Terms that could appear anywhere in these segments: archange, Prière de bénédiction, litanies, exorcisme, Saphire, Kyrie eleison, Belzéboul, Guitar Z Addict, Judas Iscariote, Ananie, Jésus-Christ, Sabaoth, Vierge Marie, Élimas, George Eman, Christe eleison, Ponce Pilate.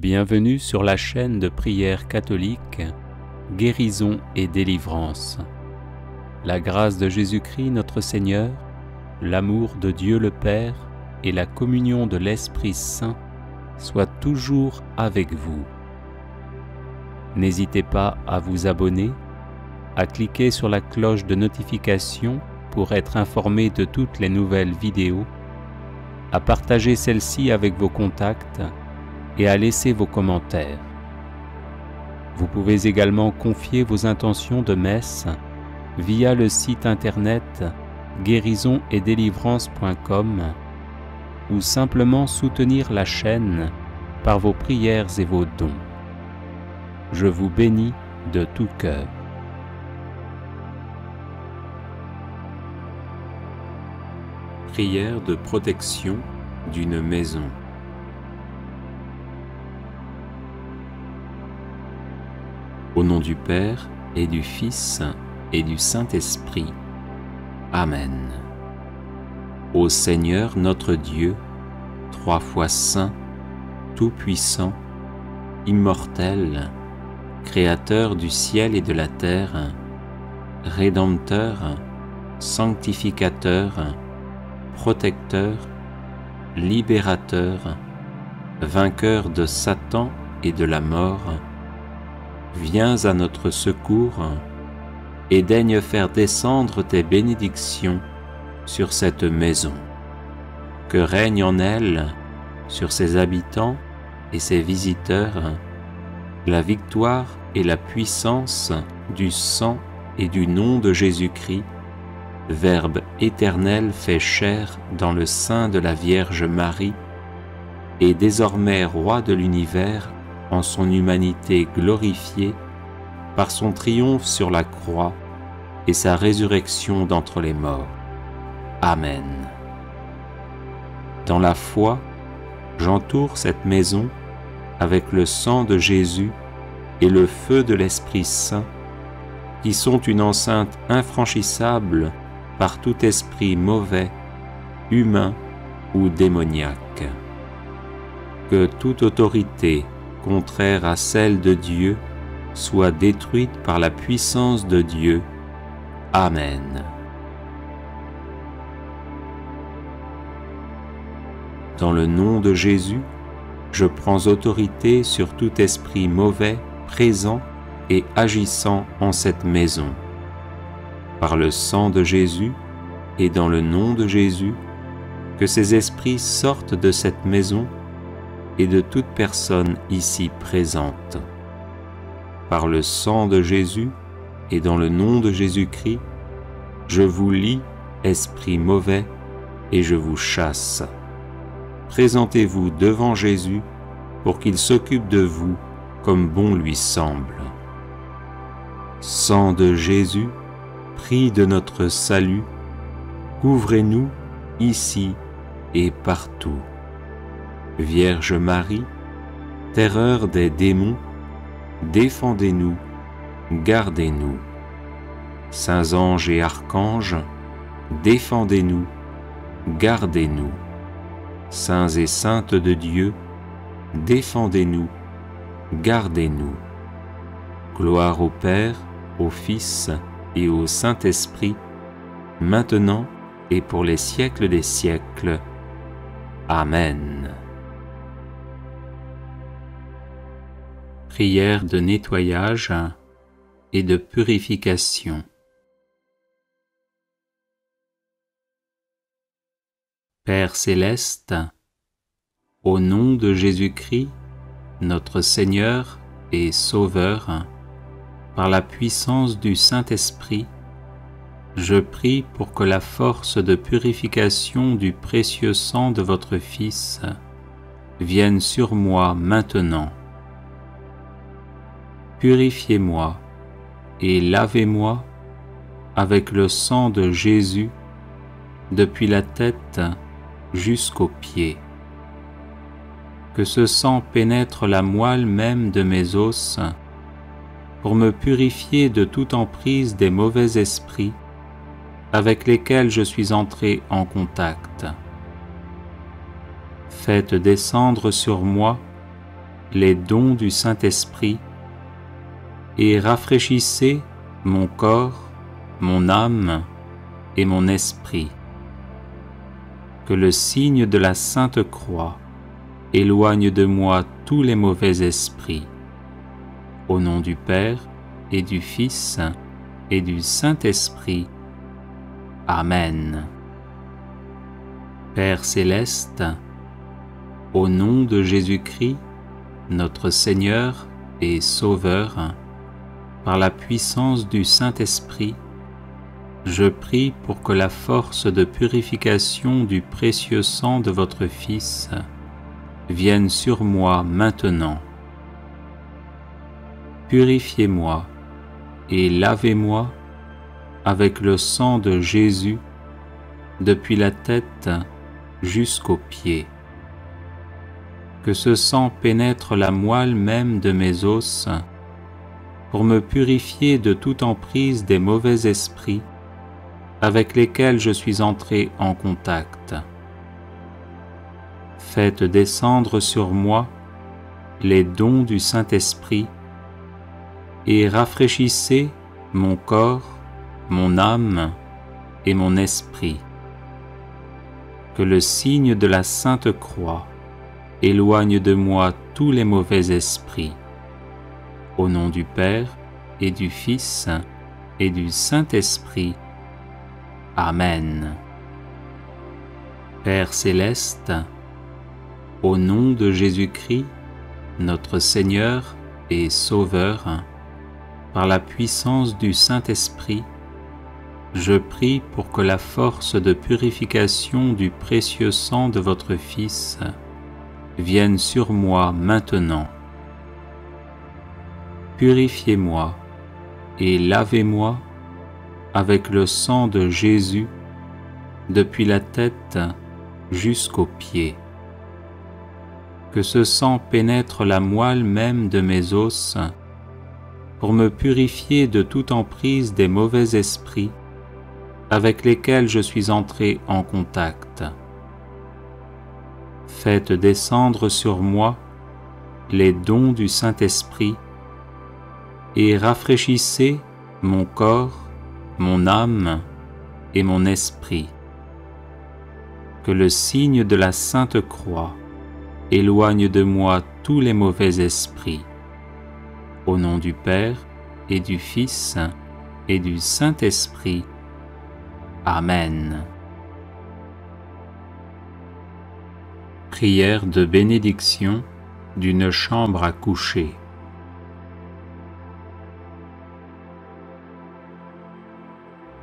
Bienvenue sur la chaîne de prière catholique, guérison et délivrance. La grâce de Jésus-Christ notre Seigneur, l'amour de Dieu le Père et la communion de l'Esprit Saint soient toujours avec vous. N'hésitez pas à vous abonner, à cliquer sur la cloche de notification pour être informé de toutes les nouvelles vidéos, à partager celle-ci avec vos contacts et à laisser vos commentaires. Vous pouvez également confier vos intentions de messe via le site internet guérisonetdélivrance.com ou simplement soutenir la chaîne par vos prières et vos dons. Je vous bénis de tout cœur. Prière de protection d'une maison. Au nom du Père, et du Fils, et du Saint-Esprit. Amen. Ô Seigneur notre Dieu, trois fois saint, tout-puissant, immortel, Créateur du ciel et de la terre, Rédempteur, Sanctificateur, Protecteur, Libérateur, Vainqueur de Satan et de la mort, viens à notre secours et daigne faire descendre tes bénédictions sur cette maison. Que règne en elle, sur ses habitants et ses visiteurs, la victoire et la puissance du sang et du nom de Jésus-Christ, Verbe éternel fait chair dans le sein de la Vierge Marie, et désormais roi de l'univers, en son humanité glorifiée, par son triomphe sur la croix et sa résurrection d'entre les morts. Amen. Dans la foi, j'entoure cette maison avec le sang de Jésus et le feu de l'Esprit Saint, qui sont une enceinte infranchissable par tout esprit mauvais, humain ou démoniaque. Que toute autorité contraire à celle de Dieu soit détruite par la puissance de Dieu. Amen. Dans le nom de Jésus, je prends autorité sur tout esprit mauvais, présent et agissant en cette maison. Par le sang de Jésus et dans le nom de Jésus, que ces esprits sortent de cette maison et de toute personne ici présente. Par le sang de Jésus et dans le nom de Jésus-Christ, je vous lie, esprit mauvais, et je vous chasse. Présentez-vous devant Jésus pour qu'il s'occupe de vous comme bon lui semble. Sang de Jésus, prix de notre salut, couvrez-nous ici et partout. Vierge Marie, terreur des démons, défendez-nous, gardez-nous. Saints anges et archanges, défendez-nous, gardez-nous. Saints et saintes de Dieu, défendez-nous, gardez-nous. Gloire au Père, au Fils et au Saint-Esprit, maintenant et pour les siècles des siècles. Amen. Prière de nettoyage et de purification. Père céleste, au nom de Jésus-Christ, notre Seigneur et Sauveur, par la puissance du Saint-Esprit, je prie pour que la force de purification du précieux sang de votre Fils vienne sur moi maintenant. Purifiez-moi et lavez-moi avec le sang de Jésus depuis la tête jusqu'aux pieds. Que ce sang pénètre la moelle même de mes os pour me purifier de toute emprise des mauvais esprits avec lesquels je suis entré en contact. Faites descendre sur moi les dons du Saint-Esprit et rafraîchissez mon corps, mon âme et mon esprit. Que le signe de la Sainte Croix éloigne de moi tous les mauvais esprits. Au nom du Père et du Fils et du Saint-Esprit. Amen. Père céleste, au nom de Jésus-Christ, notre Seigneur et Sauveur, par la puissance du Saint-Esprit, je prie pour que la force de purification du précieux sang de votre Fils vienne sur moi maintenant. Purifiez-moi et lavez-moi avec le sang de Jésus depuis la tête jusqu'aux pieds. Que ce sang pénètre la moelle même de mes os pour me purifier de toute emprise des mauvais esprits avec lesquels je suis entré en contact. Faites descendre sur moi les dons du Saint-Esprit et rafraîchissez mon corps, mon âme et mon esprit. Que le signe de la Sainte Croix éloigne de moi tous les mauvais esprits. Au nom du Père et du Fils et du Saint-Esprit. Amen. Père céleste, au nom de Jésus-Christ, notre Seigneur et Sauveur, par la puissance du Saint-Esprit, je prie pour que la force de purification du précieux sang de votre Fils vienne sur moi maintenant. Purifiez-moi et lavez-moi avec le sang de Jésus depuis la tête jusqu'aux pieds. Que ce sang pénètre la moelle même de mes os pour me purifier de toute emprise des mauvais esprits avec lesquels je suis entré en contact. Faites descendre sur moi les dons du Saint-Esprit et rafraîchissez mon corps, mon âme et mon esprit. Que le signe de la Sainte Croix éloigne de moi tous les mauvais esprits. Au nom du Père et du Fils et du Saint-Esprit. Amen. Prière de bénédiction d'une chambre à coucher.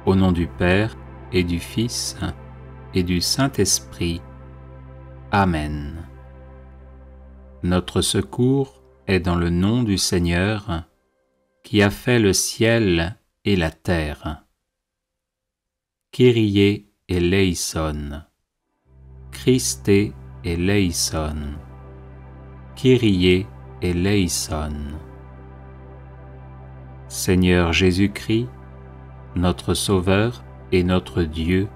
Au nom du Père et du Fils et du Saint-Esprit. Amen. Notre secours est dans le nom du Seigneur, qui a fait le ciel et la terre. Kyrie eleison. Christe eleison. Kyrie eleison. Seigneur Jésus-Christ, notre Sauveur et notre Dieu,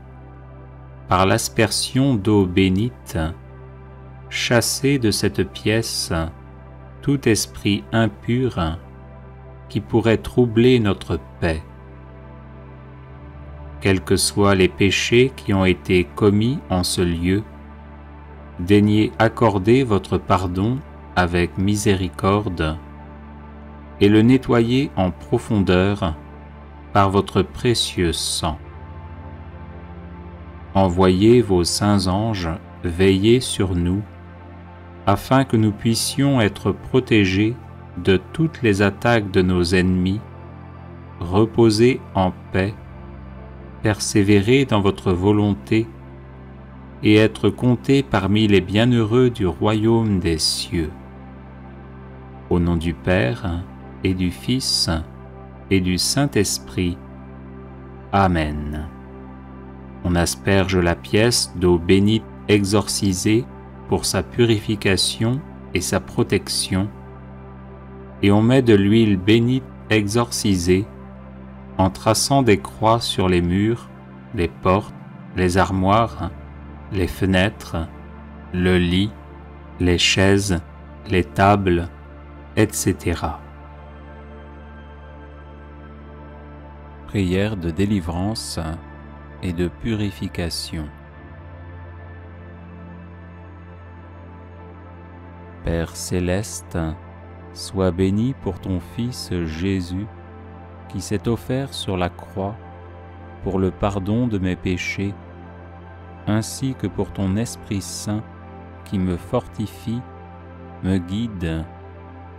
par l'aspersion d'eau bénite, chassez de cette pièce tout esprit impur qui pourrait troubler notre paix. Quels que soient les péchés qui ont été commis en ce lieu, daignez accorder votre pardon avec miséricorde et le nettoyer en profondeur par votre précieux sang. Envoyez vos saints anges veiller sur nous, afin que nous puissions être protégés de toutes les attaques de nos ennemis, reposer en paix, persévérer dans votre volonté et être comptés parmi les bienheureux du royaume des cieux. Au nom du Père et du Fils et du Saint-Esprit. Amen. On asperge la pièce d'eau bénite exorcisée pour sa purification et sa protection, et on met de l'huile bénite exorcisée en traçant des croix sur les murs, les portes, les armoires, les fenêtres, le lit, les chaises les tables, etc. Prière de délivrance et de purification. Père céleste, sois béni pour ton Fils Jésus qui s'est offert sur la croix pour le pardon de mes péchés, ainsi que pour ton Esprit Saint qui me fortifie, me guide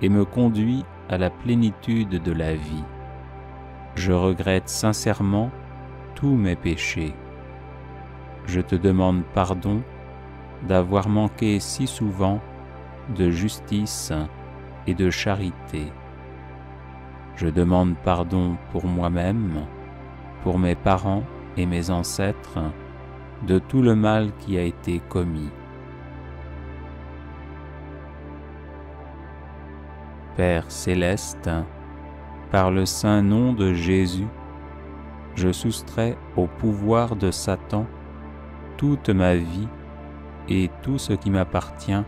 et me conduit à la plénitude de la vie. Je regrette sincèrement tous mes péchés. Je te demande pardon d'avoir manqué si souvent de justice et de charité. Je demande pardon pour moi-même, pour mes parents et mes ancêtres, de tout le mal qui a été commis. Père céleste, par le saint nom de Jésus, je soustrais au pouvoir de Satan toute ma vie et tout ce qui m'appartient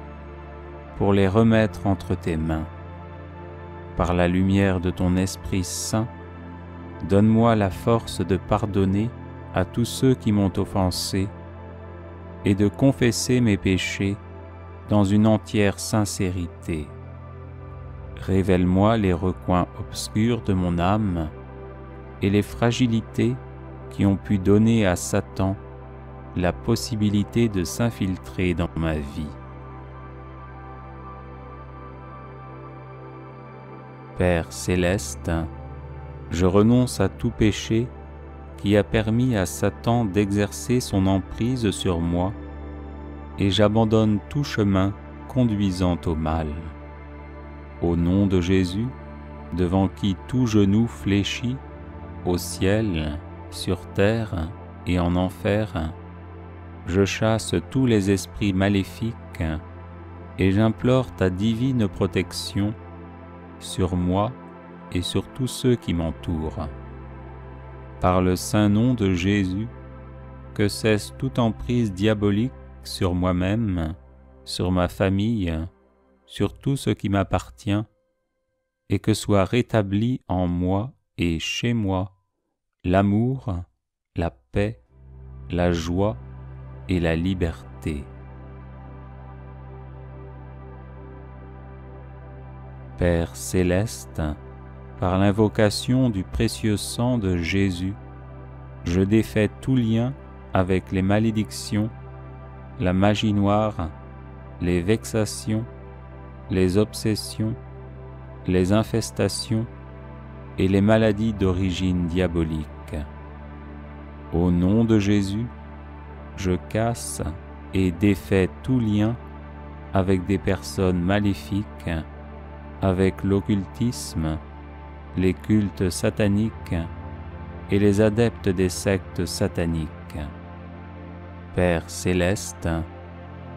pour les remettre entre tes mains. Par la lumière de ton Esprit Saint, donne-moi la force de pardonner à tous ceux qui m'ont offensé et de confesser mes péchés dans une entière sincérité. Révèle-moi les recoins obscurs de mon âme et les fragilités qui ont pu donner à Satan la possibilité de s'infiltrer dans ma vie. Père céleste, je renonce à tout péché qui a permis à Satan d'exercer son emprise sur moi, et j'abandonne tout chemin conduisant au mal. Au nom de Jésus, devant qui tout genou fléchit, au ciel, sur terre et en enfer, je chasse tous les esprits maléfiques et j'implore ta divine protection sur moi et sur tous ceux qui m'entourent. Par le saint nom de Jésus, que cesse toute emprise diabolique sur moi-même, sur ma famille, sur tout ce qui m'appartient, et que soit rétabli en moi et chez moi l'amour, la paix, la joie et la liberté. Père céleste, par l'invocation du précieux sang de Jésus, je défais tout lien avec les malédictions, la magie noire, les vexations, les obsessions, les infestations et les maladies d'origine diabolique. Au nom de Jésus, je casse et défais tout lien avec des personnes maléfiques, avec l'occultisme, les cultes sataniques et les adeptes des sectes sataniques. Père céleste,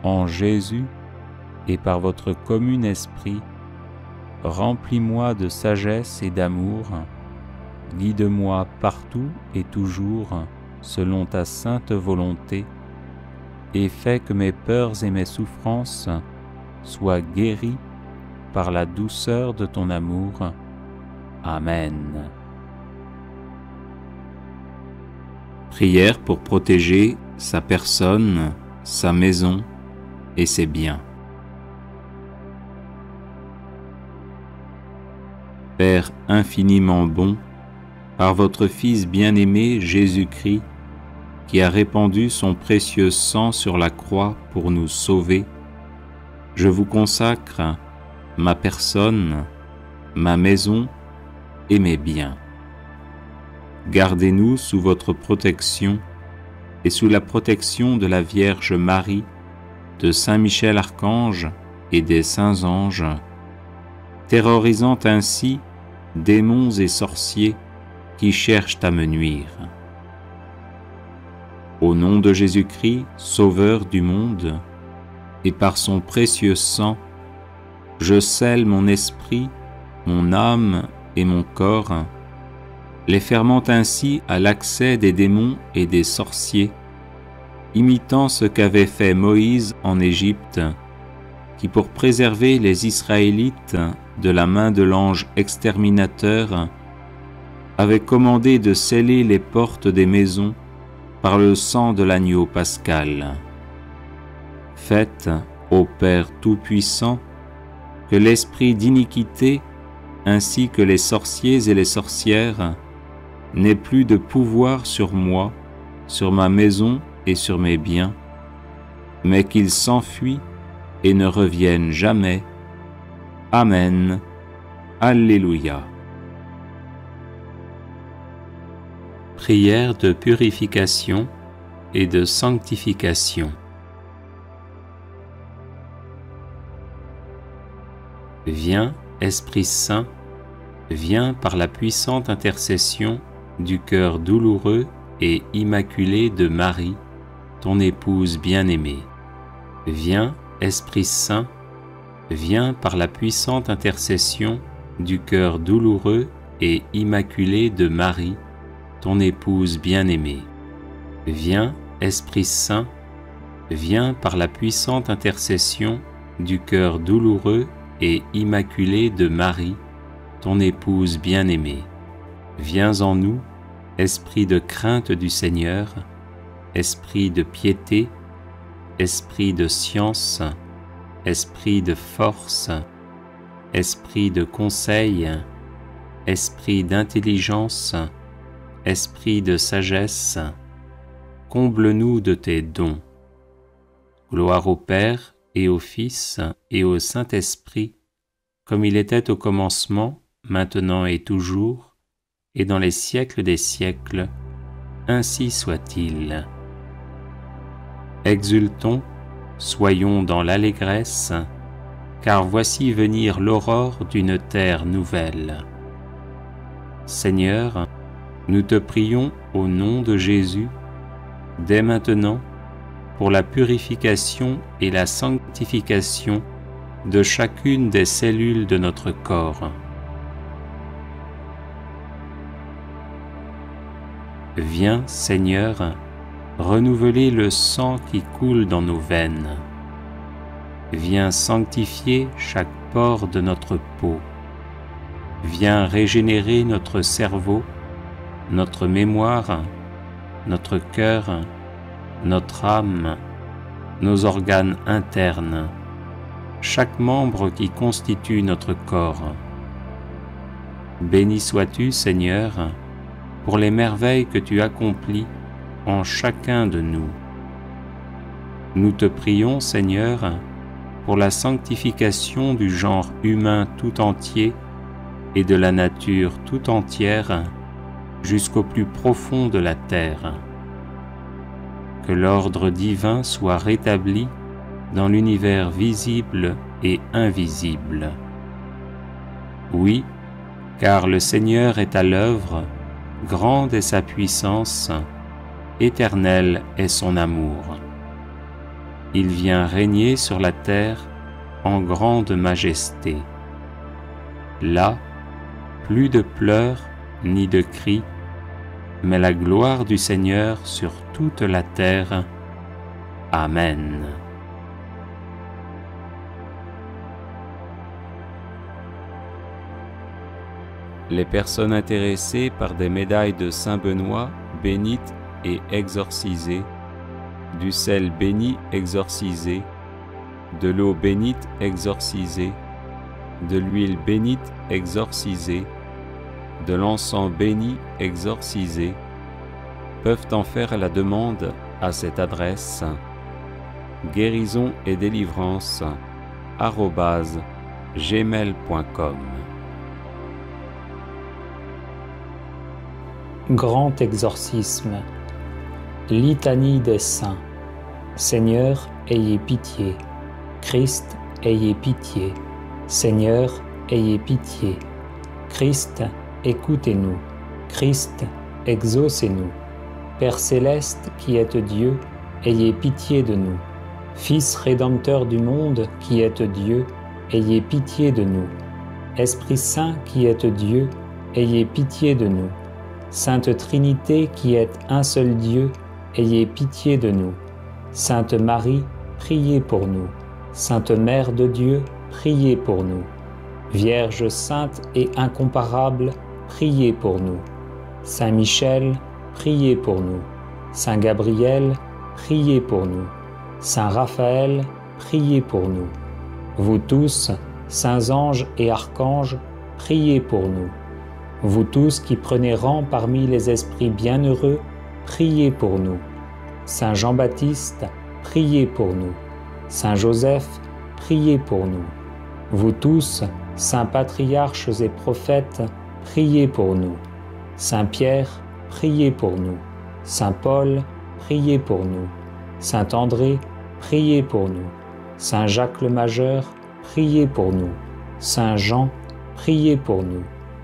en Jésus et par votre commun esprit, remplis-moi de sagesse et d'amour, guide-moi partout et toujours selon ta sainte volonté, et fais que mes peurs et mes souffrances soient guéries par la douceur de ton amour. Amen. Prière pour protéger sa personne, sa maison et ses biens. Père infiniment bon, par votre Fils bien-aimé Jésus-Christ, qui a répandu son précieux sang sur la croix pour nous sauver, je vous consacre ma personne, ma maison et mes biens. Gardez-nous sous votre protection et sous la protection de la Vierge Marie, de Saint Michel Archange et des saints anges, terrorisant ainsi démons et sorciers qui cherchent à me nuire. Au nom de Jésus-Christ, Sauveur du monde, et par son précieux sang, je scelle mon esprit, mon âme et mon corps, les fermant ainsi à l'accès des démons et des sorciers, imitant ce qu'avait fait Moïse en Égypte, qui, pour préserver les Israélites de la main de l'ange exterminateur, avait commandé de sceller les portes des maisons par le sang de l'agneau pascal. Faites, ô Père Tout-Puissant, que l'esprit d'iniquité, ainsi que les sorciers et les sorcières, n'aient plus de pouvoir sur moi, sur ma maison et sur mes biens, mais qu'ils s'enfuient et ne reviennent jamais. Amen. Alléluia. Prière de purification et de sanctification. Viens, Esprit Saint, viens par la puissante intercession du cœur douloureux et immaculé de Marie, ton épouse bien-aimée. Viens, Esprit Saint, viens par la puissante intercession du cœur douloureux et immaculé de Marie, ton épouse bien-aimée. Viens, Esprit Saint, viens par la puissante intercession du cœur douloureux et immaculé de Marie, ton épouse bien-aimée. Viens en nous, esprit de crainte du Seigneur, esprit de piété, esprit de science, esprit de force, esprit de conseil, esprit d'intelligence, esprit de sagesse, comble-nous de tes dons. Gloire au Père, et au Fils, et au Saint-Esprit, comme il était au commencement, maintenant et toujours, et dans les siècles des siècles, ainsi soit-il. Exultons, soyons dans l'allégresse, car voici venir l'aurore d'une terre nouvelle. Seigneur, nous te prions au nom de Jésus, dès maintenant, pour la purification et la sanctification de chacune des cellules de notre corps. Viens, Seigneur, renouveler le sang qui coule dans nos veines. Viens sanctifier chaque pore de notre peau. Viens régénérer notre cerveau, notre mémoire, notre cœur, notre âme, nos organes internes, chaque membre qui constitue notre corps. Béni sois-tu, Seigneur, pour les merveilles que tu accomplis en chacun de nous. Nous te prions, Seigneur, pour la sanctification du genre humain tout entier et de la nature tout entière jusqu'au plus profond de la terre. Que l'ordre divin soit rétabli dans l'univers visible et invisible. Oui, car le Seigneur est à l'œuvre, grande est sa puissance, éternel est son amour. Il vient régner sur la terre en grande majesté. Là, plus de pleurs ni de cris, mais la gloire du Seigneur sur toute la terre. Amen. Les personnes intéressées par des médailles de Saint Benoît, bénites et exorcisées, du sel béni exorcisé, de l'eau bénite exorcisée, de l'huile bénite exorcisée, de l'encens béni exorcisé, peuvent en faire la demande à cette adresse guérison et délivrance @gmail.com. Grand exorcisme. Litanie des saints. Seigneur, ayez pitié. Christ, ayez pitié. Seigneur, ayez pitié. Christ, écoutez-nous. Christ, exaucez-nous. Père céleste qui êtes Dieu, ayez pitié de nous. Fils rédempteur du monde qui êtes Dieu, ayez pitié de nous. Esprit Saint qui êtes Dieu, ayez pitié de nous. Sainte Trinité qui êtes un seul Dieu, ayez pitié de nous. Sainte Marie, priez pour nous. Sainte Mère de Dieu, priez pour nous. Vierge sainte et incomparable, priez pour nous. Saint Michel, priez pour nous. Saint Gabriel, priez pour nous. Saint Raphaël, priez pour nous. Vous tous, saints anges et archanges, priez pour nous. Vous tous qui prenez rang parmi les esprits bienheureux, priez pour nous. Saint Jean-Baptiste, priez pour nous. Saint Joseph, priez pour nous. Vous tous, saints patriarches et prophètes, priez pour nous. Saint Pierre, priez pour nous. Saint Paul, priez pour nous. Saint André, priez pour nous. Saint Jacques le Majeur, priez pour nous. Saint Jean, priez pour nous.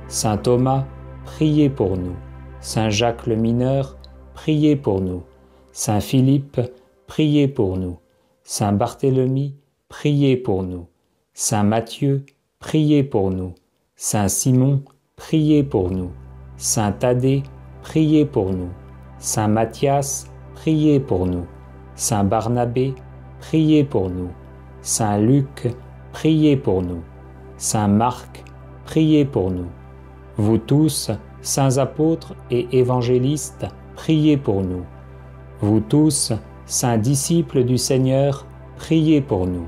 Saint Thomas, priez pour nous. Saint Jacques le Mineur, priez pour nous. Saint Philippe, priez pour nous. Saint Barthélemy, priez pour nous. Saint Matthieu, priez pour nous. Saint Simon, priez pour nous. Saint Thaddée, priez pour nous. Saint Mathias, priez pour nous. Saint Barnabé, priez pour nous. Saint Luc, priez pour nous. Saint Marc, priez pour nous. Vous tous, saints apôtres et évangélistes, priez pour nous. Vous tous, saints disciples du Seigneur, priez pour nous.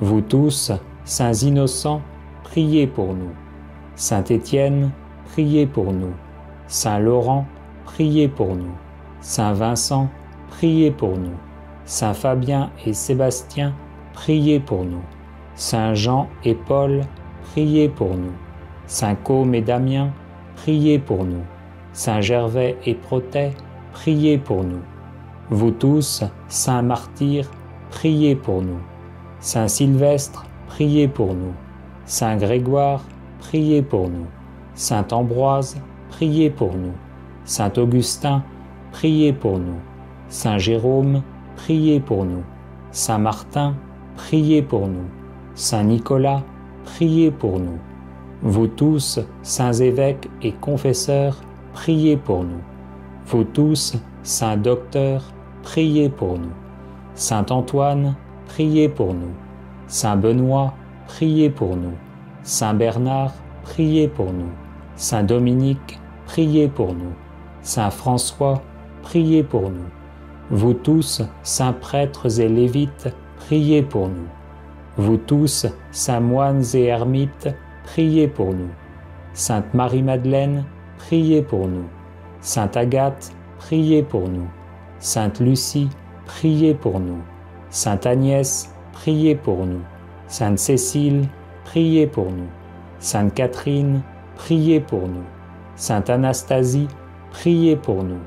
Vous tous, saints innocents, priez pour nous. Saint Étienne, priez pour nous. Saint Laurent, priez pour nous. Saint Vincent, priez pour nous. Saint Fabien et Sébastien, priez pour nous. Saint Jean et Paul, priez pour nous. Saint Côme et Damien, priez pour nous. Saint Gervais et Protais, priez pour nous. Vous tous, saints martyrs, priez pour nous. Saint Sylvestre, priez pour nous. Saint Grégoire, priez pour nous. Saint Ambroise, priez pour nous. Saint Augustin, priez pour nous. Saint Jérôme, priez pour nous. Saint Martin, priez pour nous. Saint Nicolas, priez pour nous. Vous tous, saints évêques et confesseurs, priez pour nous. Vous tous, saints docteurs, priez pour nous. Saint Antoine, priez pour nous. Saint Benoît, priez pour nous. Saint Bernard, priez pour nous. Saint Dominique, priez pour nous. Saint François, priez pour nous. Vous tous, saints prêtres et lévites, priez pour nous. Vous tous, saints moines et ermites, priez pour nous. Sainte Marie-Madeleine, priez pour nous. Sainte Agathe, priez pour nous. Sainte Lucie, priez pour nous. Sainte Agnès, priez pour nous. Sainte Cécile, priez pour nous. Sainte Catherine, priez pour nous. Sainte Anastasie, priez pour nous.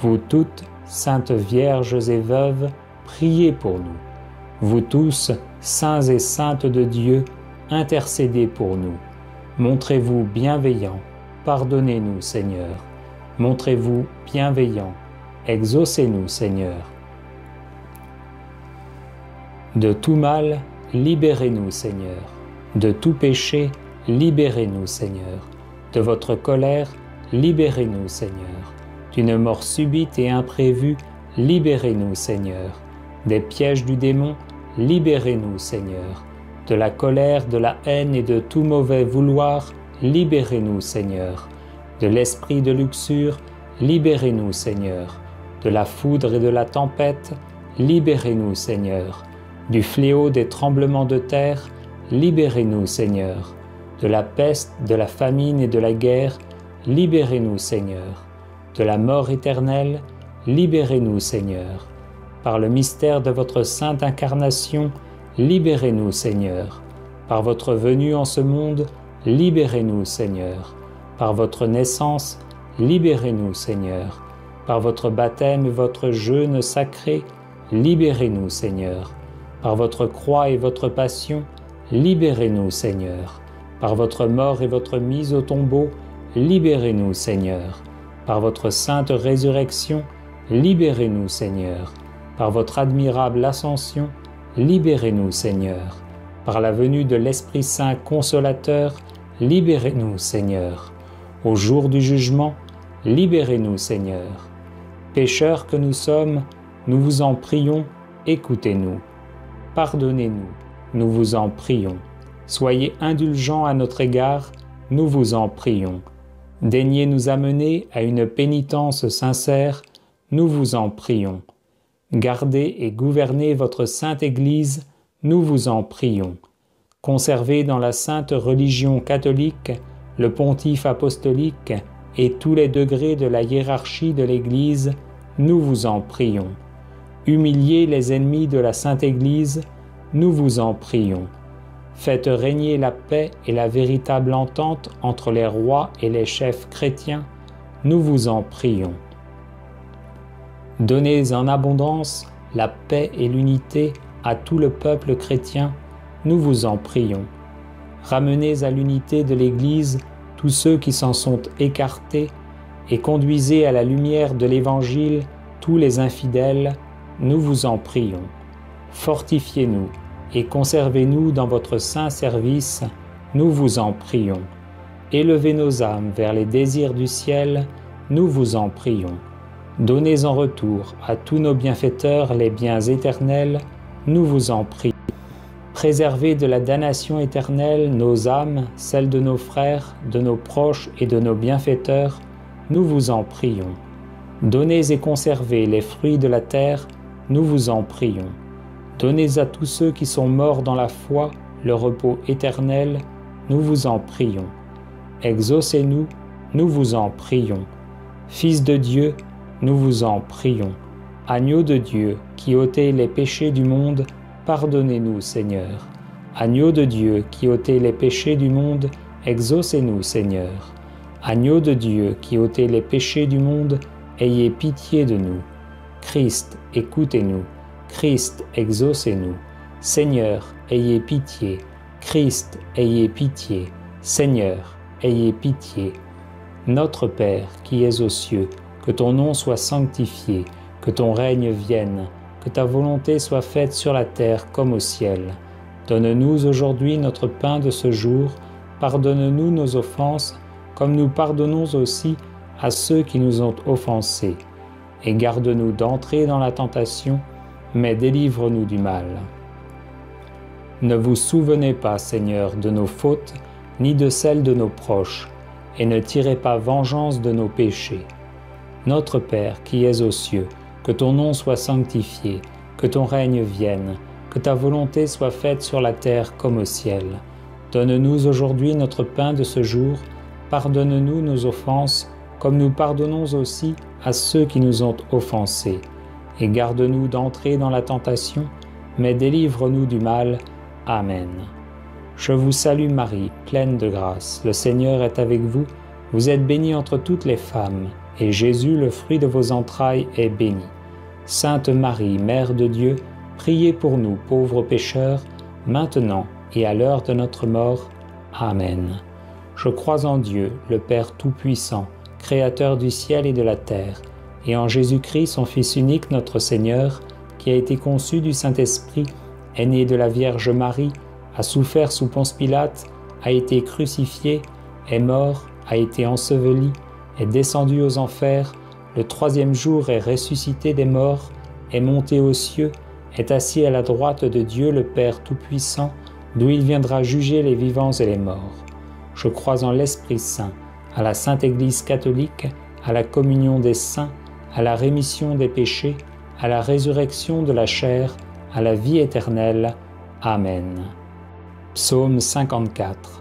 Vous toutes, saintes vierges et veuves, priez pour nous. Vous tous, saints et saintes de Dieu, intercédez pour nous. Montrez-vous bienveillants, pardonnez-nous, Seigneur. Montrez-vous bienveillants, exaucez-nous, Seigneur. De tout mal, libérez-nous, Seigneur. De tout péché, libérez-nous, Seigneur. De votre colère, libérez-nous, Seigneur. D'une mort subite et imprévue, libérez-nous, Seigneur. Des pièges du démon, libérez-nous, Seigneur. De la colère, de la haine et de tout mauvais vouloir, libérez-nous, Seigneur. De l'esprit de luxure, libérez-nous, Seigneur. De la foudre et de la tempête, libérez-nous, Seigneur. Du fléau des tremblements de terre, libérez-nous, Seigneur. De la peste, de la famine et de la guerre, libérez-nous, Seigneur. De la mort éternelle, libérez-nous, Seigneur. Par le mystère de votre sainte incarnation, libérez-nous, Seigneur. Par votre venue en ce monde, libérez-nous, Seigneur. Par votre naissance, libérez-nous, Seigneur. Par votre baptême et votre jeûne sacré, libérez-nous, Seigneur. Par votre croix et votre passion, libérez-nous, Seigneur. Par votre mort et votre mise au tombeau, libérez-nous, Seigneur. Par votre sainte résurrection, libérez-nous, Seigneur. Par votre admirable ascension, libérez-nous, Seigneur. Par la venue de l'Esprit Saint Consolateur, libérez-nous, Seigneur. Au jour du jugement, libérez-nous, Seigneur. Pécheurs que nous sommes, nous vous en prions, écoutez-nous. pardonnez-nous, nous vous en prions. Soyez indulgents à notre égard, nous vous en prions. Daignez nous amener à une pénitence sincère, nous vous en prions. Gardez et gouvernez votre sainte Église, nous vous en prions. Conservez dans la sainte religion catholique, le pontife apostolique et tous les degrés de la hiérarchie de l'Église, nous vous en prions. Humiliez les ennemis de la sainte Église, nous vous en prions. Faites régner la paix et la véritable entente entre les rois et les chefs chrétiens, nous vous en prions. Donnez en abondance la paix et l'unité à tout le peuple chrétien, nous vous en prions. Ramenez à l'unité de l'Église tous ceux qui s'en sont écartés et conduisez à la lumière de l'Évangile tous les infidèles, nous vous en prions. Fortifiez-nous et conservez-nous dans votre saint service, nous vous en prions. Élevez nos âmes vers les désirs du ciel, nous vous en prions. Donnez en retour à tous nos bienfaiteurs les biens éternels, nous vous en prions. Préservez de la damnation éternelle nos âmes, celles de nos frères, de nos proches et de nos bienfaiteurs, nous vous en prions. Donnez et conservez les fruits de la terre, nous vous en prions. Donnez à tous ceux qui sont morts dans la foi le repos éternel, nous vous en prions. Exaucez-nous, nous vous en prions. Fils de Dieu, nous vous en prions. Agneau de Dieu, qui ôtez les péchés du monde, pardonnez-nous, Seigneur. Agneau de Dieu, qui ôtez les péchés du monde, exaucez-nous, Seigneur. Agneau de Dieu, qui ôtez les péchés du monde, ayez pitié de nous. Christ, écoutez-nous. Christ, exaucez-nous. Seigneur, ayez pitié. Christ, ayez pitié. Seigneur, ayez pitié. Notre Père, qui es aux cieux, que ton nom soit sanctifié, que ton règne vienne, que ta volonté soit faite sur la terre comme au ciel. Donne-nous aujourd'hui notre pain de ce jour. Pardonne-nous nos offenses, comme nous pardonnons aussi à ceux qui nous ont offensés. Et garde-nous d'entrer dans la tentation, mais délivre-nous du mal. Ne vous souvenez pas, Seigneur, de nos fautes, ni de celles de nos proches, et ne tirez pas vengeance de nos péchés. Notre Père qui es aux cieux, que ton nom soit sanctifié, que ton règne vienne, que ta volonté soit faite sur la terre comme au ciel. Donne-nous aujourd'hui notre pain de ce jour. Pardonne-nous nos offenses, comme nous pardonnons aussi à ceux qui nous ont offensés. Et garde-nous d'entrer dans la tentation, mais délivre-nous du mal. Amen. Je vous salue Marie, pleine de grâce. Le Seigneur est avec vous. Vous êtes bénie entre toutes les femmes, et Jésus, le fruit de vos entrailles, est béni. Sainte Marie, Mère de Dieu, priez pour nous pauvres pécheurs, maintenant et à l'heure de notre mort. Amen. Je crois en Dieu, le Père Tout-Puissant, Créateur du ciel et de la terre, et en Jésus-Christ, son Fils unique, notre Seigneur, qui a été conçu du Saint-Esprit, est né de la Vierge Marie, a souffert sous Ponce Pilate, a été crucifié, est mort, a été enseveli, est descendu aux enfers, le troisième jour est ressuscité des morts, est monté aux cieux, est assis à la droite de Dieu le Père Tout-Puissant, d'où il viendra juger les vivants et les morts. Je crois en l'Esprit Saint, à la Sainte Église catholique, à la communion des saints, à la rémission des péchés, à la résurrection de la chair, à la vie éternelle. Amen. Psaume 54.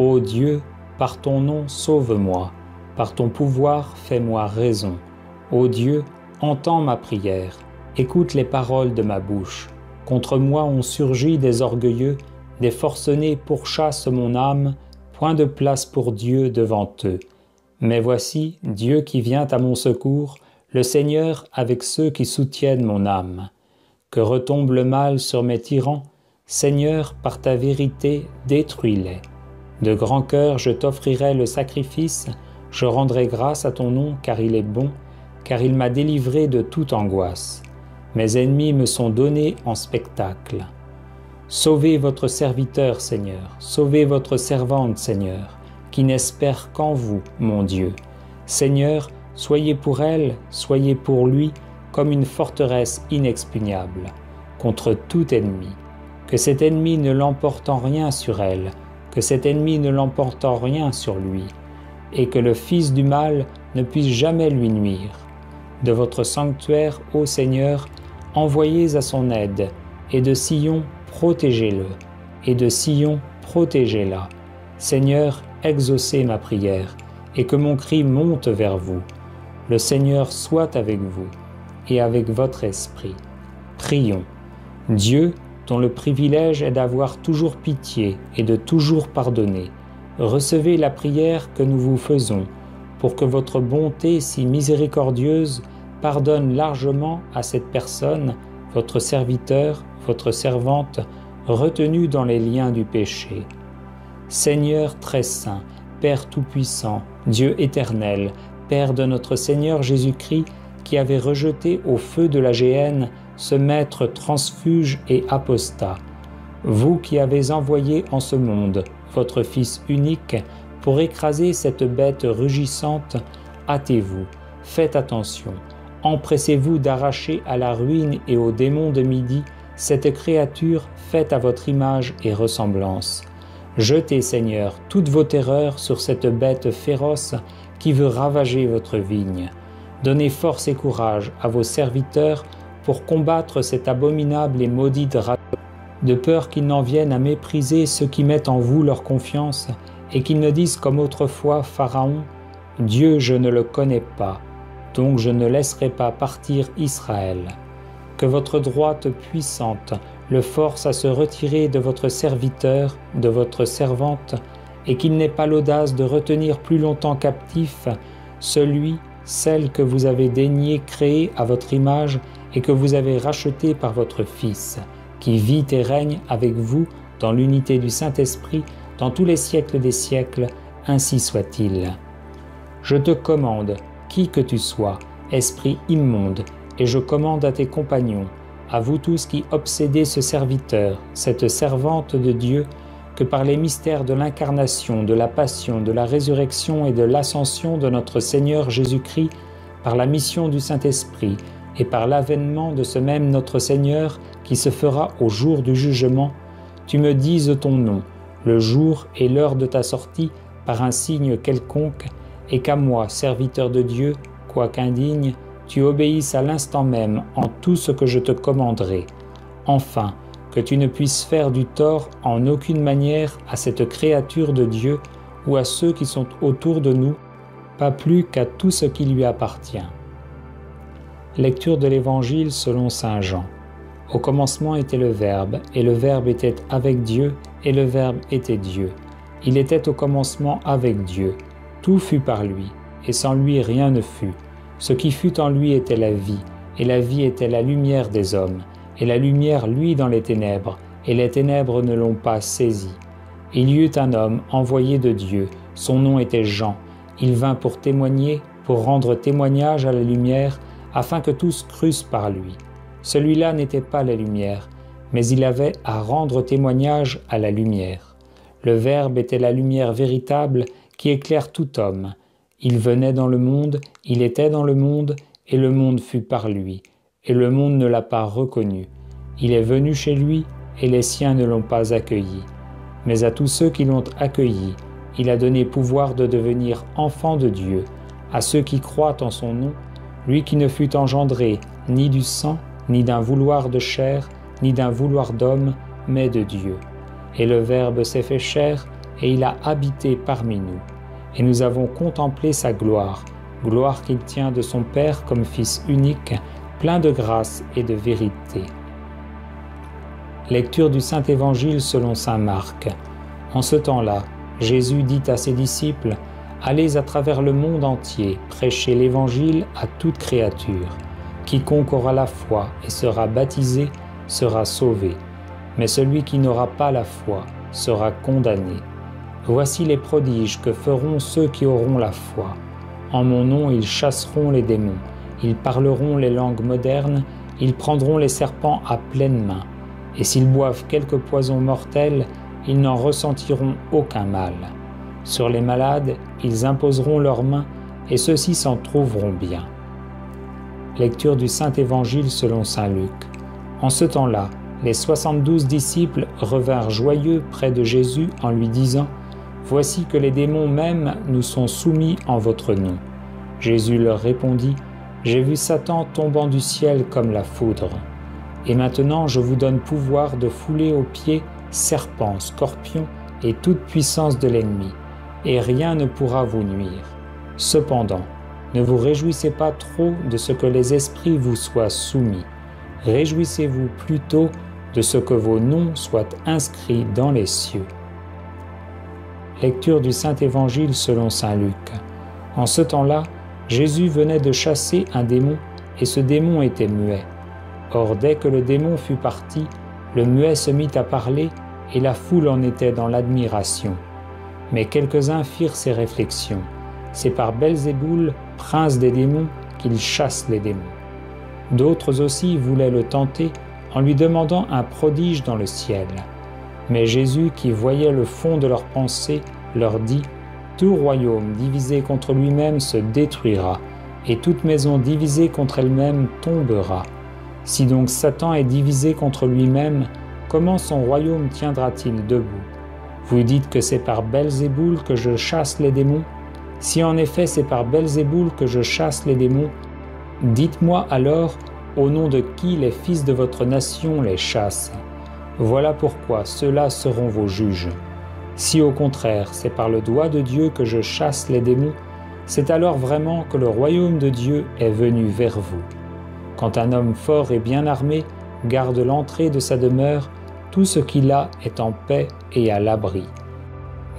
Ô Dieu, par ton nom, sauve-moi. Par ton pouvoir, fais-moi raison. Ô Dieu, entends ma prière. Écoute les paroles de ma bouche. Contre moi ont surgi des orgueilleux, des forcenés pourchassent mon âme, point de place pour Dieu devant eux. Mais voici Dieu qui vient à mon secours, le Seigneur avec ceux qui soutiennent mon âme. Que retombe le mal sur mes tyrans, Seigneur, par ta vérité, détruis-les. De grand cœur, je t'offrirai le sacrifice, je rendrai grâce à ton nom, car il est bon, car il m'a délivré de toute angoisse. Mes ennemis me sont donnés en spectacle. Sauvez votre serviteur, Seigneur, sauvez votre servante, Seigneur, qui n'espère qu'en vous, mon Dieu. Seigneur, soyez pour elle, soyez pour lui, comme une forteresse inexpugnable, contre tout ennemi, que cet ennemi ne l'emporte en rien sur elle, que cet ennemi ne l'emporte en rien sur lui, et que le fils du mal ne puisse jamais lui nuire. De votre sanctuaire, ô Seigneur, envoyez à son aide, et de Sion, protégez-le, et de Sion, protégez-la. Seigneur, exaucez ma prière, et que mon cri monte vers vous. Le Seigneur soit avec vous, et avec votre esprit. Prions. Dieu, dont le privilège est d'avoir toujours pitié et de toujours pardonner, recevez la prière que nous vous faisons, pour que votre bonté si miséricordieuse pardonne largement à cette personne, votre serviteur, votre servante, retenue dans les liens du péché. Seigneur très saint, Père tout-puissant, Dieu éternel, Père de notre Seigneur Jésus-Christ, qui avait rejeté au feu de la géhenne ce maître transfuge et apostat, vous qui avez envoyé en ce monde votre Fils unique pour écraser cette bête rugissante, hâtez-vous, faites attention, empressez-vous d'arracher à la ruine et aux démons de midi cette créature faite à votre image et ressemblance. Jetez, Seigneur, toutes vos terreurs sur cette bête féroce qui veut ravager votre vigne. Donnez force et courage à vos serviteurs pour combattre cet abominable et maudit dragon, de peur qu'ils n'en viennent à mépriser ceux qui mettent en vous leur confiance et qu'ils ne disent comme autrefois Pharaon, « Dieu, je ne le connais pas, donc je ne laisserai pas partir Israël. » Que votre droite puissante le force à se retirer de votre serviteur, de votre servante, et qu'il n'ait pas l'audace de retenir plus longtemps captif celui, celle que vous avez daigné créer à votre image et que vous avez racheté par votre Fils, qui vit et règne avec vous dans l'unité du Saint-Esprit dans tous les siècles des siècles, ainsi soit-il. Je te commande, qui que tu sois, esprit immonde, et je commande à tes compagnons, à vous tous qui obsédez ce serviteur, cette servante de Dieu, que par les mystères de l'incarnation, de la passion, de la résurrection et de l'ascension de notre Seigneur Jésus-Christ, par la mission du Saint-Esprit et par l'avènement de ce même notre Seigneur qui se fera au jour du jugement, tu me dises ton nom, le jour et l'heure de ta sortie par un signe quelconque, et qu'à moi, serviteur de Dieu, quoique indigne, tu obéisses à l'instant même en tout ce que je te commanderai. Enfin, que tu ne puisses faire du tort en aucune manière à cette créature de Dieu ou à ceux qui sont autour de nous, pas plus qu'à tout ce qui lui appartient. Lecture de l'Évangile selon saint Jean. Au commencement était le Verbe, et le Verbe était avec Dieu, et le Verbe était Dieu. Il était au commencement avec Dieu. Tout fut par lui, et sans lui rien ne fut. Ce qui fut en lui était la vie, et la vie était la lumière des hommes. Et la lumière luit dans les ténèbres, et les ténèbres ne l'ont pas saisie. Il y eut un homme envoyé de Dieu, son nom était Jean. Il vint pour témoigner, pour rendre témoignage à la lumière, afin que tous crussent par lui. Celui-là n'était pas la lumière, mais il avait à rendre témoignage à la lumière. Le Verbe était la lumière véritable qui éclaire tout homme. Il venait dans le monde, il était dans le monde, et le monde fut par lui. Et le monde ne l'a pas reconnu. Il est venu chez lui, et les siens ne l'ont pas accueilli. Mais à tous ceux qui l'ont accueilli, il a donné pouvoir de devenir enfants de Dieu, à ceux qui croient en son nom, lui qui ne fut engendré ni du sang, ni d'un vouloir de chair, ni d'un vouloir d'homme, mais de Dieu. Et le Verbe s'est fait chair, et il a habité parmi nous. Et nous avons contemplé sa gloire, gloire qu'il tient de son Père comme Fils unique, plein de grâce et de vérité. Lecture du Saint Évangile selon saint Marc. En ce temps-là, Jésus dit à ses disciples, « Allez à travers le monde entier, prêchez l'Évangile à toute créature. Quiconque aura la foi et sera baptisé sera sauvé, mais celui qui n'aura pas la foi sera condamné. Voici les prodiges que feront ceux qui auront la foi. En mon nom, ils chasseront les démons. Ils parleront les langues modernes, ils prendront les serpents à pleine main, et s'ils boivent quelques poisons mortels, ils n'en ressentiront aucun mal. Sur les malades, ils imposeront leurs mains, et ceux-ci s'en trouveront bien. » Lecture du Saint Évangile selon saint Luc. En ce temps-là, Les 72 disciples revinrent joyeux près de Jésus en lui disant « Voici que les démons même nous sont soumis en votre nom. » Jésus leur répondit « J'ai vu Satan tombant du ciel comme la foudre. Et maintenant je vous donne pouvoir de fouler aux pieds serpents, scorpions et toute puissance de l'ennemi, et rien ne pourra vous nuire. Cependant, ne vous réjouissez pas trop de ce que les esprits vous soient soumis. Réjouissez-vous plutôt de ce que vos noms soient inscrits dans les cieux. » Lecture du Saint-Évangile selon saint Luc. En ce temps-là, Jésus venait de chasser un démon, et ce démon était muet. Or, dès que le démon fut parti, le muet se mit à parler, et la foule en était dans l'admiration. Mais quelques-uns firent ces réflexions. C'est par Belzéboul, prince des démons, qu'il chasse les démons. D'autres aussi voulaient le tenter en lui demandant un prodige dans le ciel. Mais Jésus, qui voyait le fond de leurs pensées, leur dit « Tout royaume divisé contre lui-même se détruira, et toute maison divisée contre elle-même tombera. Si donc Satan est divisé contre lui-même, comment son royaume tiendra-t-il debout? Vous dites que c'est par Belzéboul que je chasse les démons? Si en effet c'est par Belzéboul que je chasse les démons, dites-moi alors, au nom de qui les fils de votre nation les chassent? Voilà pourquoi ceux-là seront vos juges. Si au contraire c'est par le doigt de Dieu que je chasse les démons, c'est alors vraiment que le royaume de Dieu est venu vers vous. Quand un homme fort et bien armé garde l'entrée de sa demeure, tout ce qu'il a est en paix et à l'abri.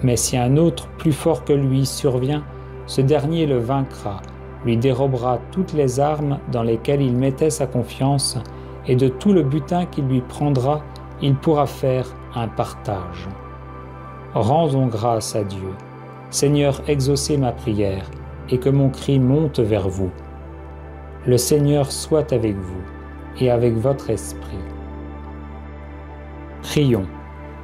Mais si un autre plus fort que lui survient, ce dernier le vaincra, lui dérobera toutes les armes dans lesquelles il mettait sa confiance, et de tout le butin qu'il lui prendra, il pourra faire un partage. Rendons grâce à Dieu. Seigneur, exaucez ma prière, et que mon cri monte vers vous. Le Seigneur soit avec vous, et avec votre esprit. Prions.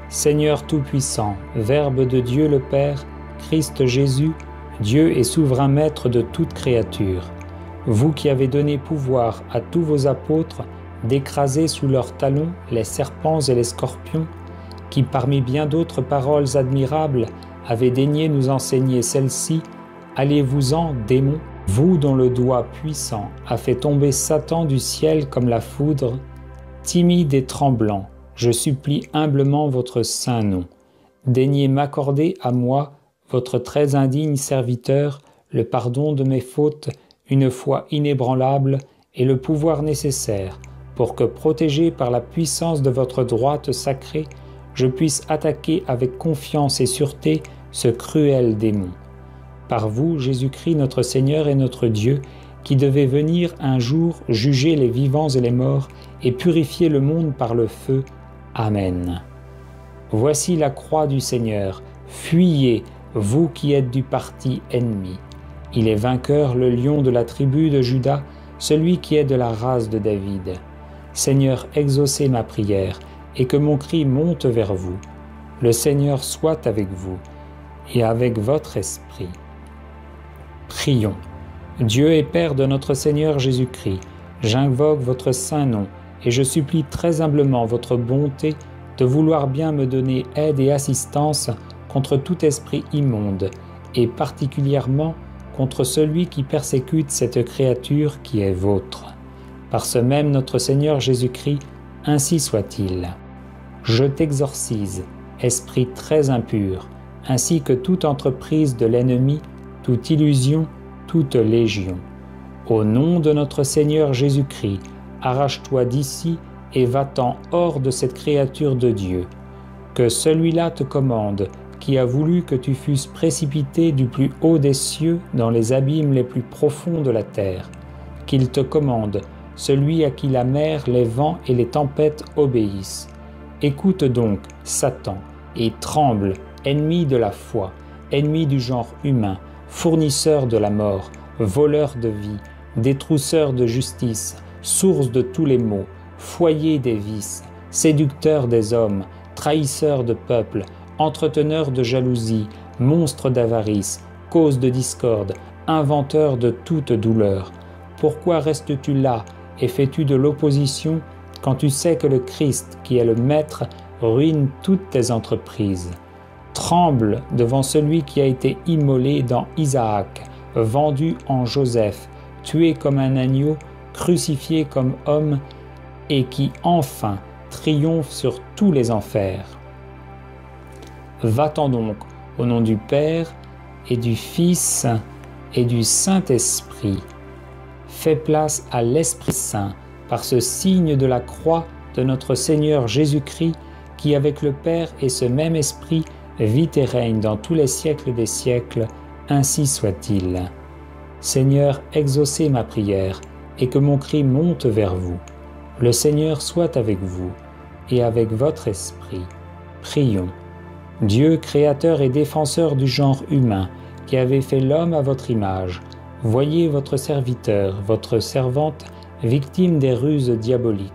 Seigneur Tout-Puissant, Verbe de Dieu le Père, Christ Jésus, Dieu et souverain Maître de toute créature, vous qui avez donné pouvoir à tous vos apôtres d'écraser sous leurs talons les serpents et les scorpions, qui parmi bien d'autres paroles admirables avez daigné nous enseigner celle-ci, allez-vous-en, démons, vous dont le doigt puissant a fait tomber Satan du ciel comme la foudre, timide et tremblant, je supplie humblement votre saint nom. Daignez m'accorder à moi, votre très indigne serviteur, le pardon de mes fautes, une foi inébranlable et le pouvoir nécessaire pour que, protégé par la puissance de votre droite sacrée, je puisse attaquer avec confiance et sûreté ce cruel démon. Par vous, Jésus-Christ, notre Seigneur et notre Dieu, qui devez venir un jour juger les vivants et les morts et purifier le monde par le feu. Amen. Voici la croix du Seigneur. Fuyez, vous qui êtes du parti ennemi. Il est vainqueur, le lion de la tribu de Juda, celui qui est de la race de David. Seigneur, exaucez ma prière, et que mon cri monte vers vous. Le Seigneur soit avec vous, et avec votre esprit. Prions. Dieu et Père de notre Seigneur Jésus-Christ, j'invoque votre saint nom, et je supplie très humblement votre bonté de vouloir bien me donner aide et assistance contre tout esprit immonde, et particulièrement contre celui qui persécute cette créature qui est vôtre. Par ce même notre Seigneur Jésus-Christ, ainsi soit-il. Je t'exorcise, esprit très impur, ainsi que toute entreprise de l'ennemi, toute illusion, toute légion. Au nom de notre Seigneur Jésus-Christ, arrache-toi d'ici et va-t'en hors de cette créature de Dieu. Que celui-là te commande, qui a voulu que tu fusses précipité du plus haut des cieux dans les abîmes les plus profonds de la terre. Qu'il te commande, celui à qui la mer, les vents et les tempêtes obéissent. Écoute donc, Satan, et tremble, ennemi de la foi, ennemi du genre humain, fournisseur de la mort, voleur de vie, détrousseur de justice, source de tous les maux, foyer des vices, séducteur des hommes, trahisseur de peuples, entreteneur de jalousie, monstre d'avarice, cause de discorde, inventeur de toute douleur. Pourquoi restes-tu là et fais-tu de l'opposition quand tu sais que le Christ, qui est le Maître, ruine toutes tes entreprises. Tremble devant celui qui a été immolé dans Isaac, vendu en Joseph, tué comme un agneau, crucifié comme homme, et qui enfin triomphe sur tous les enfers. Va-t'en donc, au nom du Père et du Fils et du Saint-Esprit. Fais place à l'Esprit Saint par ce signe de la croix de notre Seigneur Jésus-Christ, qui avec le Père et ce même Esprit vit et règne dans tous les siècles des siècles, ainsi soit-il. Seigneur, exaucez ma prière, et que mon cri monte vers vous. Le Seigneur soit avec vous, et avec votre esprit. Prions. Dieu, créateur et défenseur du genre humain, qui avez fait l'homme à votre image, voyez votre serviteur, votre servante, victime des ruses diaboliques.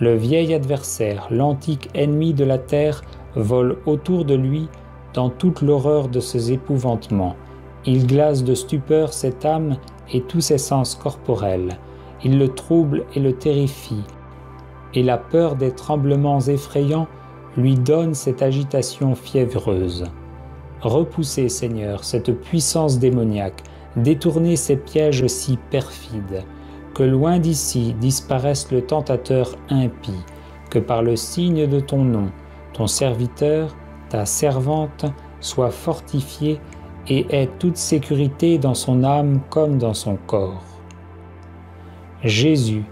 Le vieil adversaire, l'antique ennemi de la terre, vole autour de lui dans toute l'horreur de ses épouvantements. Il glace de stupeur cette âme et tous ses sens corporels. Il le trouble et le terrifie. Et la peur des tremblements effrayants lui donne cette agitation fiévreuse. Repoussez, Seigneur, cette puissance démoniaque. Détournez ces pièges si perfides. Que loin d'ici disparaisse le tentateur impie. Que par le signe de ton nom, ton serviteur, ta servante, soit fortifié et ait toute sécurité dans son âme comme dans son corps. Jésus,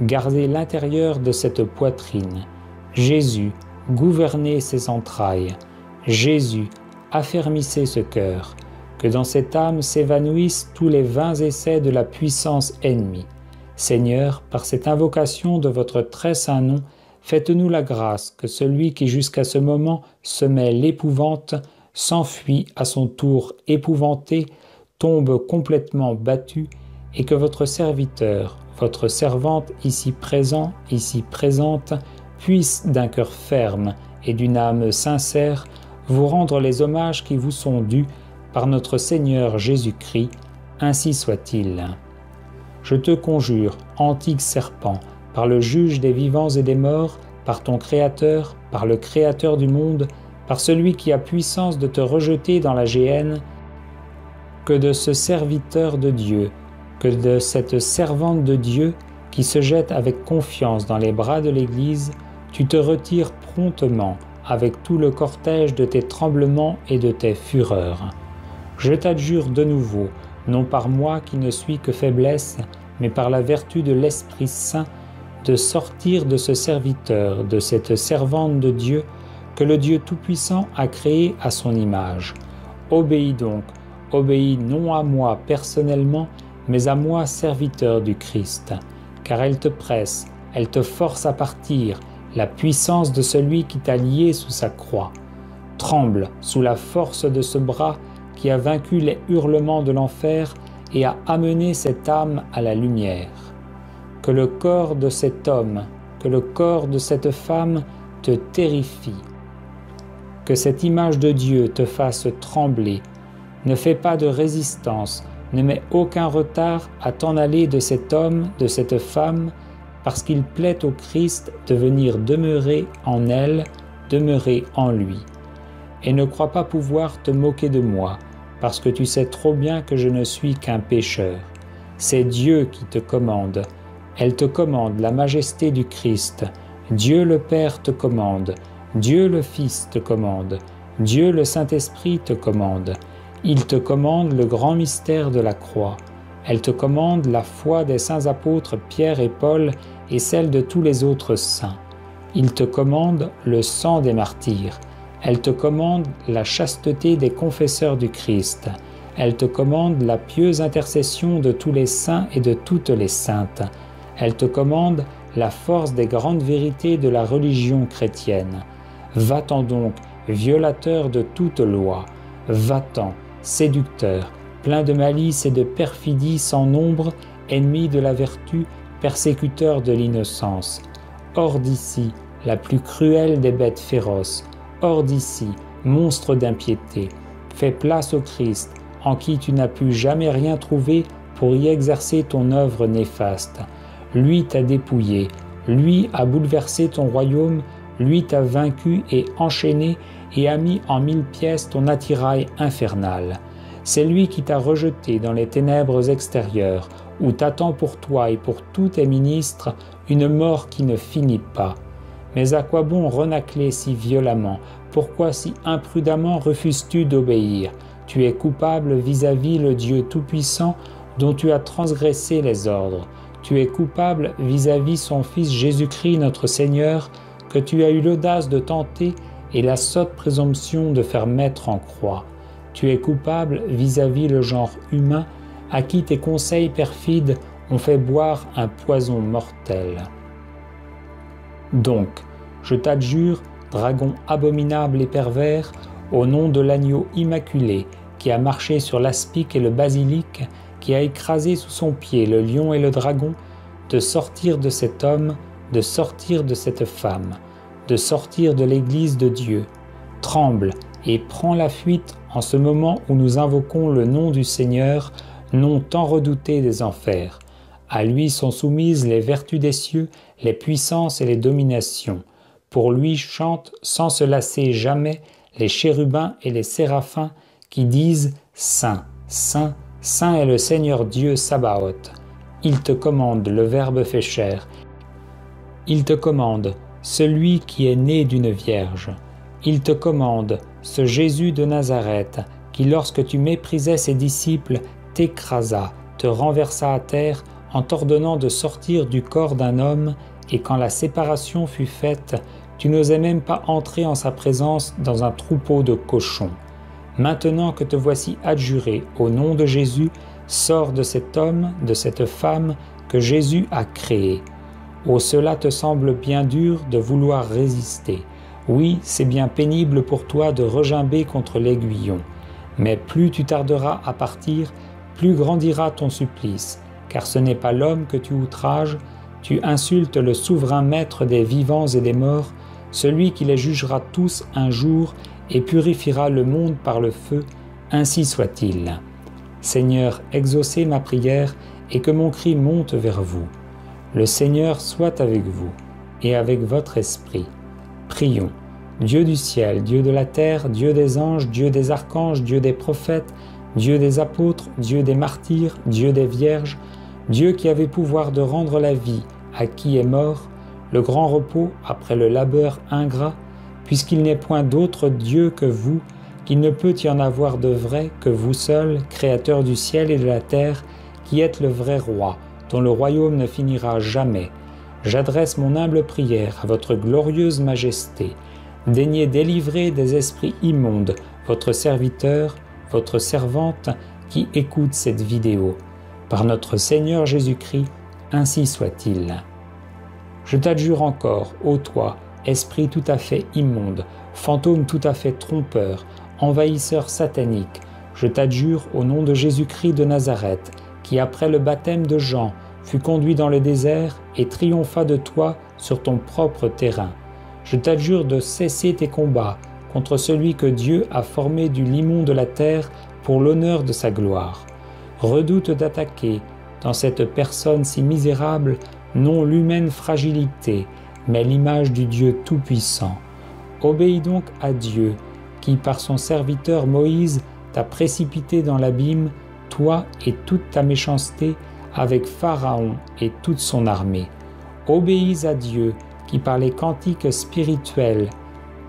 gardez l'intérieur de cette poitrine. Jésus, gouvernez ses entrailles. Jésus, affermissez ce cœur. Que dans cette âme s'évanouissent tous les vains essais de la puissance ennemie. Seigneur, par cette invocation de votre très saint nom, faites-nous la grâce que celui qui jusqu'à ce moment semait l'épouvante s'enfuit à son tour épouvanté, tombe complètement battu, et que votre serviteur, votre servante ici présent, ici présente, puisse d'un cœur ferme et d'une âme sincère vous rendre les hommages qui vous sont dus par notre Seigneur Jésus-Christ, ainsi soit-il. Je te conjure, antique serpent, par le juge des vivants et des morts, par ton Créateur, par le Créateur du monde, par celui qui a puissance de te rejeter dans la géhenne, que de ce serviteur de Dieu, que de cette servante de Dieu qui se jette avec confiance dans les bras de l'Église, tu te retires promptement avec tout le cortège de tes tremblements et de tes fureurs. Je t'adjure de nouveau, non par moi qui ne suis que faiblesse, mais par la vertu de l'Esprit Saint, de sortir de ce serviteur, de cette servante de Dieu, que le Dieu Tout-Puissant a créé à son image. Obéis donc, obéis non à moi personnellement, mais à moi serviteur du Christ. Car elle te presse, elle te force à partir, la puissance de celui qui t'a lié sous sa croix. Tremble sous la force de ce bras qui a vaincu les hurlements de l'enfer et a amené cette âme à la lumière. Que le corps de cet homme, que le corps de cette femme te terrifie. Que cette image de Dieu te fasse trembler. Ne fais pas de résistance, ne mets aucun retard à t'en aller de cet homme, de cette femme, parce qu'il plaît au Christ de venir demeurer en elle, demeurer en lui. Et ne crois pas pouvoir te moquer de moi, parce que tu sais trop bien que je ne suis qu'un pécheur. C'est Dieu qui te commande. Elle te commande la majesté du Christ. Dieu le Père te commande. Dieu le Fils te commande. Dieu le Saint-Esprit te commande. Il te commande le grand mystère de la croix. Elle te commande la foi des saints apôtres Pierre et Paul et celle de tous les autres saints. Il te commande le sang des martyrs. Elle te commande la chasteté des confesseurs du Christ. Elle te commande la pieuse intercession de tous les saints et de toutes les saintes. Elle te commande la force des grandes vérités de la religion chrétienne. Va-t'en donc, violateur de toute loi. Va-t'en, séducteur, plein de malice et de perfidie sans nombre, ennemi de la vertu, persécuteur de l'innocence. Hors d'ici, la plus cruelle des bêtes féroces. Hors d'ici, monstre d'impiété. Fais place au Christ, en qui tu n'as pu jamais rien trouver pour y exercer ton œuvre néfaste. Lui t'a dépouillé, Lui a bouleversé ton royaume, lui t'a vaincu et enchaîné et a mis en 1000 pièces ton attirail infernal. C'est lui qui t'a rejeté dans les ténèbres extérieures, où t'attend pour toi et pour tous tes ministres une mort qui ne finit pas. Mais à quoi bon renâcler si violemment? Pourquoi si imprudemment refuses-tu d'obéir? Tu es coupable vis-à-vis le Dieu Tout-Puissant dont tu as transgressé les ordres. Tu es coupable vis-à-vis son Fils Jésus-Christ notre Seigneur, que tu as eu l'audace de tenter et la sotte présomption de faire mettre en croix. Tu es coupable vis-à-vis le genre humain à qui tes conseils perfides ont fait boire un poison mortel. Donc, je t'adjure, dragon abominable et pervers, au nom de l'agneau immaculé qui a marché sur l'aspic et le basilic, qui a écrasé sous son pied le lion et le dragon, de sortir de cet homme, de sortir de cette femme, de sortir de l'Église de Dieu. Tremble et prends la fuite en ce moment où nous invoquons le nom du Seigneur, nom tant redouté des enfers. À lui sont soumises les vertus des cieux, les puissances et les dominations. Pour lui chantent sans se lasser jamais les chérubins et les séraphins qui disent « Saint, Saint, Saint est le Seigneur Dieu Sabaoth. » Il te commande, le Verbe fait chair. Il te commande, celui qui est né d'une vierge. Il te commande, ce Jésus de Nazareth, qui lorsque tu méprisais ses disciples, t'écrasa, te renversa à terre en t'ordonnant de sortir du corps d'un homme, et quand la séparation fut faite, tu n'osais même pas entrer en sa présence dans un troupeau de cochons. Maintenant que te voici adjuré au nom de Jésus, sors de cet homme, de cette femme que Jésus a créé. Oh, cela te semble bien dur de vouloir résister. Oui, c'est bien pénible pour toi de regimber contre l'aiguillon. Mais plus tu tarderas à partir, plus grandira ton supplice, car ce n'est pas l'homme que tu outrages, tu insultes le souverain maître des vivants et des morts, celui qui les jugera tous un jour et purifiera le monde par le feu, ainsi soit-il. Seigneur, exaucez ma prière et que mon cri monte vers vous. Le Seigneur soit avec vous et avec votre esprit. Prions. Dieu du ciel, Dieu de la terre, Dieu des anges, Dieu des archanges, Dieu des prophètes, Dieu des apôtres, Dieu des martyrs, Dieu des vierges, Dieu qui avait pouvoir de rendre la vie à qui est mort, le grand repos après le labeur ingrat, puisqu'il n'est point d'autre Dieu que vous, qu'il ne peut y en avoir de vrai que vous seul, créateur du ciel et de la terre, qui êtes le vrai roi, dont le royaume ne finira jamais. J'adresse mon humble prière à votre glorieuse majesté. Daignez délivrer des esprits immondes votre serviteur, votre servante qui écoute cette vidéo. Par notre Seigneur Jésus-Christ, ainsi soit-il. Je t'adjure encore, ô toi, esprit tout à fait immonde, fantôme tout à fait trompeur, envahisseur satanique, je t'adjure au nom de Jésus-Christ de Nazareth, qui après le baptême de Jean fut conduit dans le désert et triompha de toi sur ton propre terrain. Je t'adjure de cesser tes combats contre celui que Dieu a formé du limon de la terre pour l'honneur de sa gloire. Redoute d'attaquer dans cette personne si misérable, non l'humaine fragilité, mais l'image du Dieu Tout-Puissant. Obéis donc à Dieu, qui par son serviteur Moïse t'a précipité dans l'abîme, toi et toute ta méchanceté, avec Pharaon et toute son armée. Obéis à Dieu, qui par les cantiques spirituels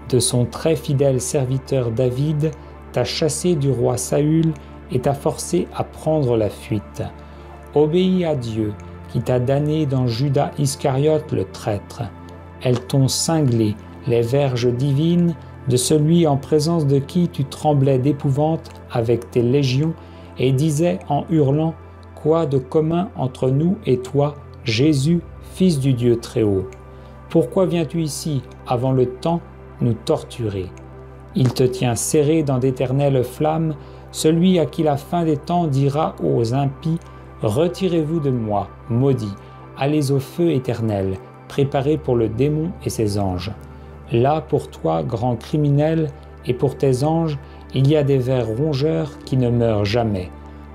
de son très fidèle serviteur David t'a chassé du roi Saül et t'a forcé à prendre la fuite. Obéis à Dieu, qui t'a damné dans Judas Iscariote le traître. Elles t'ont cinglé les verges divines de celui en présence de qui tu tremblais d'épouvante avec tes légions et disais en hurlant « Quoi de commun entre nous et toi, Jésus, Fils du Dieu Très-Haut? Pourquoi viens-tu ici, avant le temps, nous torturer? Il te tient serré dans d'éternelles flammes, celui à qui la fin des temps dira aux impies « Retirez-vous de moi, maudits, allez au feu éternel, préparé pour le démon et ses anges. » Là, pour toi, grand criminel, et pour tes anges, il y a des vers rongeurs qui ne meurent jamais.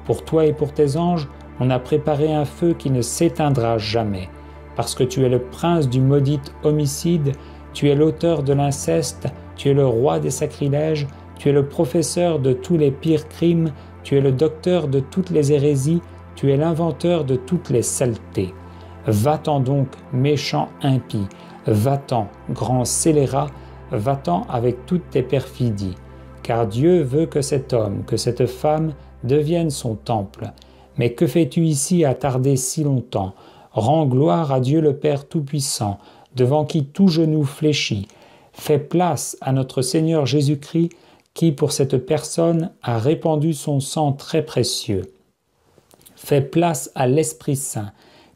Pour toi et pour tes anges, on a préparé un feu qui ne s'éteindra jamais. parce que tu es le prince du maudit homicide, tu es l'auteur de l'inceste, tu es le roi des sacrilèges, tu es le professeur de tous les pires crimes, tu es le docteur de toutes les hérésies, tu es l'inventeur de toutes les saletés. Va-t'en donc, méchant impie, va-t'en, grand scélérat, va-t'en avec toutes tes perfidies. Car Dieu veut que cet homme, que cette femme devienne son temple. Mais que fais-tu ici à tarder si longtemps? Rends gloire à Dieu le Père Tout-Puissant, devant qui tout genou fléchit. Fais place à notre Seigneur Jésus-Christ, qui pour cette personne a répandu son sang très précieux. Fais place à l'Esprit Saint,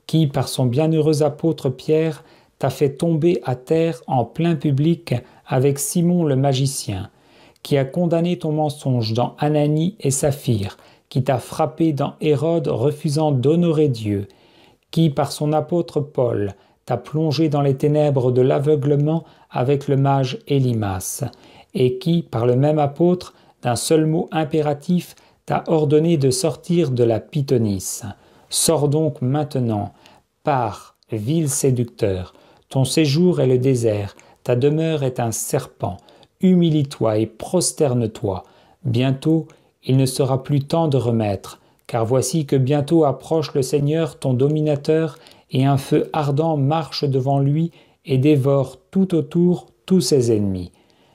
qui par son bienheureux apôtre Pierre t'a fait tomber à terre en plein public avec Simon le magicien, qui a condamné ton mensonge dans Ananie et Saphire, qui t'a frappé dans Hérode refusant d'honorer Dieu, qui par son apôtre Paul t'a plongé dans les ténèbres de l'aveuglement avec le mage Élimas, et qui, par le même apôtre, d'un seul mot impératif, t'a ordonné de sortir de la pythonisse. Sors donc maintenant, pars, vil séducteur, ton séjour est le désert, ta demeure est un serpent, humilie-toi et prosterne-toi. Bientôt, il ne sera plus temps de remettre, car voici que bientôt approche le Seigneur, ton dominateur, et un feu ardent marche devant lui et dévore tout autour tous ses ennemis.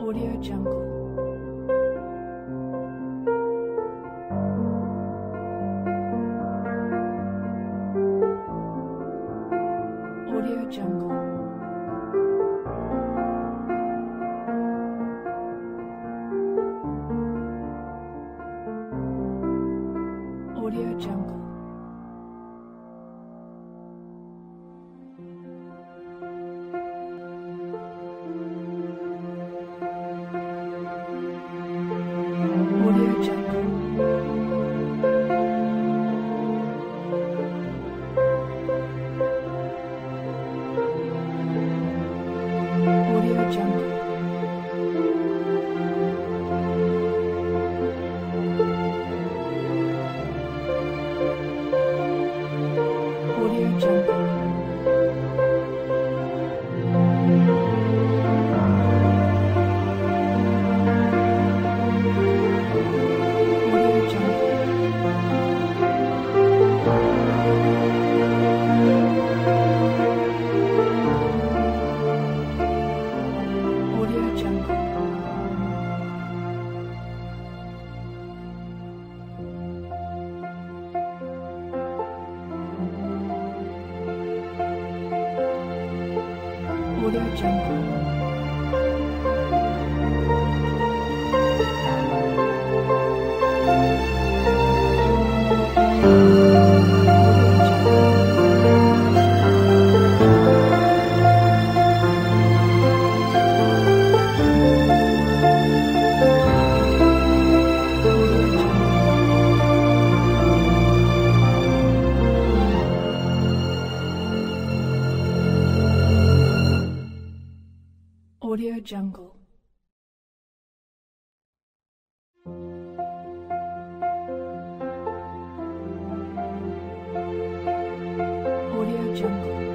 Audio Jungle. Audio Jungle. Audio Jungle. Audio Jungle. Audio Jungle.